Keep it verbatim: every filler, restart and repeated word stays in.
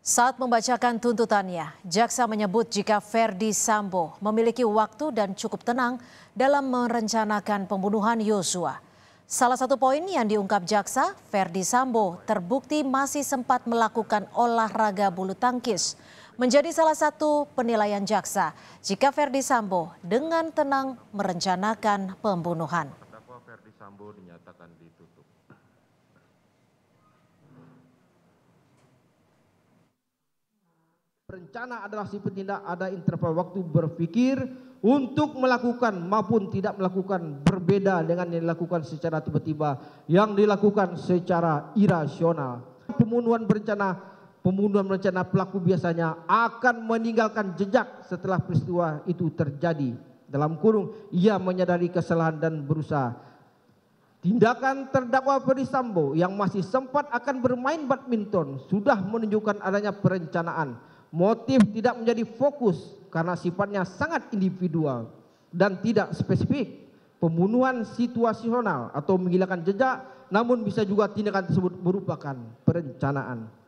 Saat membacakan tuntutannya, jaksa menyebut jika Ferdy Sambo memiliki waktu dan cukup tenang dalam merencanakan pembunuhan Yosua. Salah satu poin yang diungkap jaksa, Ferdy Sambo terbukti masih sempat melakukan olahraga bulu tangkis. Menjadi salah satu penilaian jaksa jika Ferdy Sambo dengan tenang merencanakan pembunuhan. Terdakwa Ferdy Sambo dinyatakan ditutup. Rencana adalah si petindak ada interval waktu berpikir untuk melakukan maupun tidak melakukan, berbeda dengan yang dilakukan secara tiba-tiba, yang dilakukan secara irasional. Pembunuhan berencana, pembunuhan berencana pelaku biasanya akan meninggalkan jejak setelah peristiwa itu terjadi. Dalam kurung, ia menyadari kesalahan dan berusaha. Tindakan terdakwa Ferdy Sambo yang masih sempat akan bermain badminton sudah menunjukkan adanya perencanaan. Motif tidak menjadi fokus karena sifatnya sangat individual dan tidak spesifik. Pembunuhan situasional atau menghilangkan jejak, namun bisa juga tindakan tersebut merupakan perencanaan.